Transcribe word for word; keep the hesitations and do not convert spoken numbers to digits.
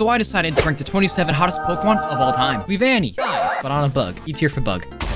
so I decided to rank the twenty-seven hottest Pokemon of all time, Leavanny. Guys, but on a bug. E tier for bug.